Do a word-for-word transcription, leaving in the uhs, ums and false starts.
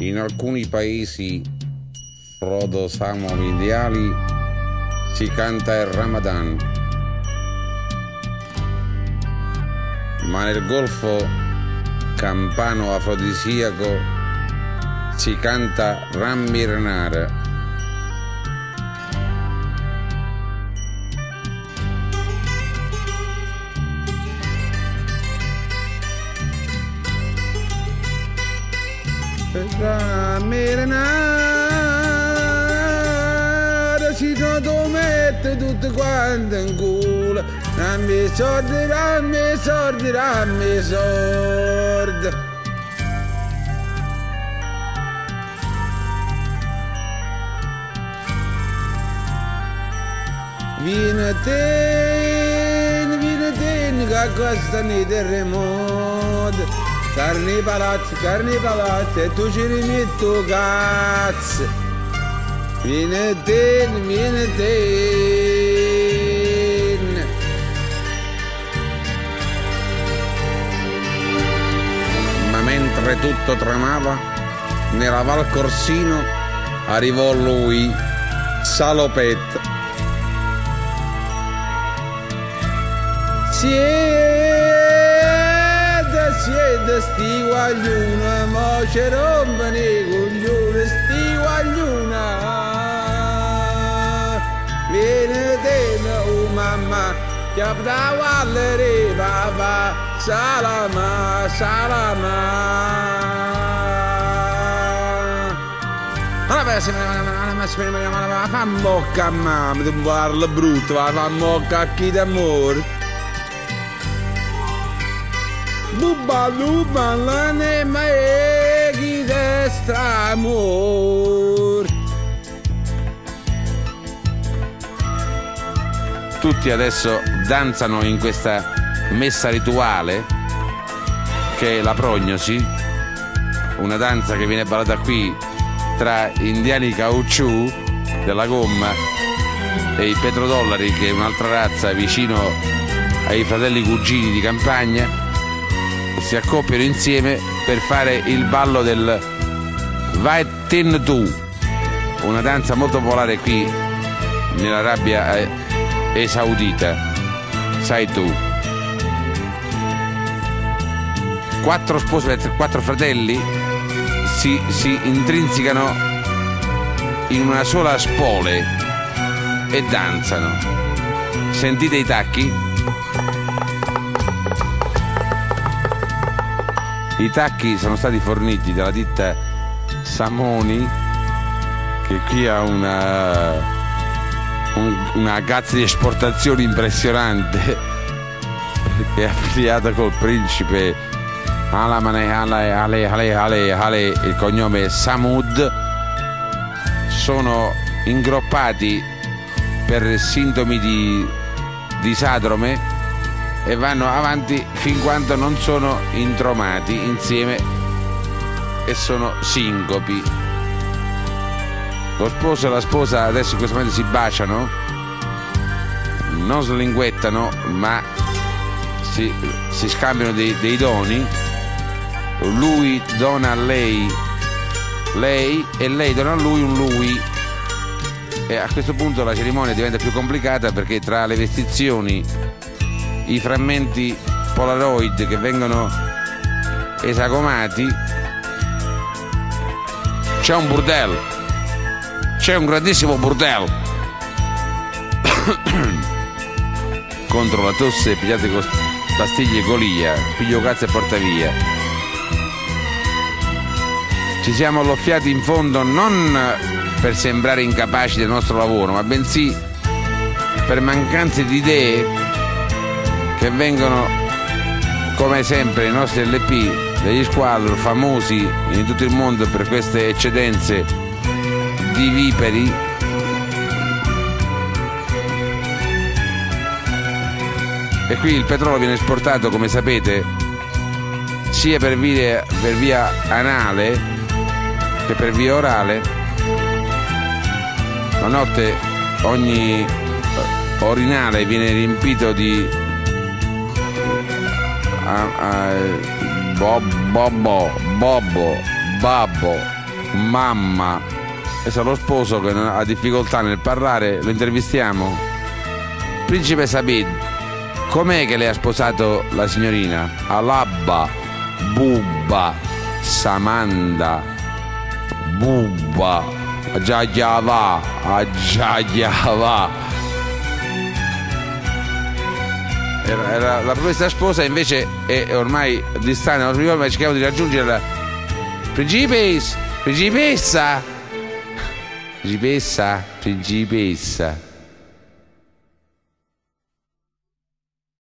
In alcuni paesi frodo-samovidiali si canta il Ramadan, ma nel golfo campano-afrodisiaco si canta Rammirnar. Rammirnar, si sono mette tutte quante in culo, dammi sordi, dammi sordi, dammi sordi. Vieni te, vieni te, che costano i terremoti. Carni palazzi, carni palazzi, e tu ci rimetto cazzo. Vieni te, vieni te. Ma mentre tutto tramava, nella Val Corsino arrivò lui, Salopet. Sì. Siete sti guagliuna, mo ci rompono i coglioni, sti guagliuna. Vieni te, oh mamma, che da valere papà, salama, salama. Allora, se la fa mocca a mamma, ti parla brutto, la fa mocca a chi d'amore. Bubba lubba la ne maeghi destra amor. Tutti adesso danzano in questa messa rituale che è la prognosi, una danza che viene ballata qui tra indiani caucciù della gomma e i petrodollari, che è un'altra razza vicino ai fratelli cugini di campagna. Si accoppiano insieme per fare il ballo del Vai Ten Tu, una danza molto popolare qui nell'Arabia Saudita. Sai tu, quattro sposi, quattro fratelli si, si intrinsecano in una sola spole e danzano. Sentite i tacchi. I tacchi sono stati forniti dalla ditta Samoni, che qui ha una, un, una cazzo di esportazione impressionante, che è affiliata col principe Alamane Ale Ale Ale Ale Ale, il cognome è Samud. Sono ingroppati per sintomi di, di sadrome e vanno avanti fin quando non sono intromati insieme e sono sincopi. Lo sposo e la sposa adesso in questo momento si baciano, non slinguettano, ma si, si scambiano dei, dei doni. Lui dona a lei, lei e lei dona a lui un lui. E a questo punto la cerimonia diventa più complicata, perché tra le vestizioni, i frammenti polaroid che vengono esagomati, c'è un bordello, c'è un grandissimo bordello. Contro la tosse pigliate con pastiglie Golia, piglio cazzo e porta via. Ci siamo alloffiati in fondo non per sembrare incapaci del nostro lavoro, ma bensì per mancanza di idee, che vengono come sempre i nostri L P degli Squallor, famosi in tutto il mondo per queste eccedenze di viperi, e qui il petrolio viene esportato, come sapete, sia per via, per via anale che per via orale. La notte ogni orinale viene riempito di Bob, Bobbo, Bobbo, Babbo, Mamma. E c'è lo sposo che ha difficoltà nel parlare, lo intervistiamo. Principe Sabid, com'è che lei ha sposato la signorina? Alabba, Bubba, Samanda, Bubba, Ajagiava, Ajagiava. Era la promessa sposa, invece è ormai distante, non mi ricordo, ma cerchiamo di raggiungere la principessa, principessa, principessa, principessa.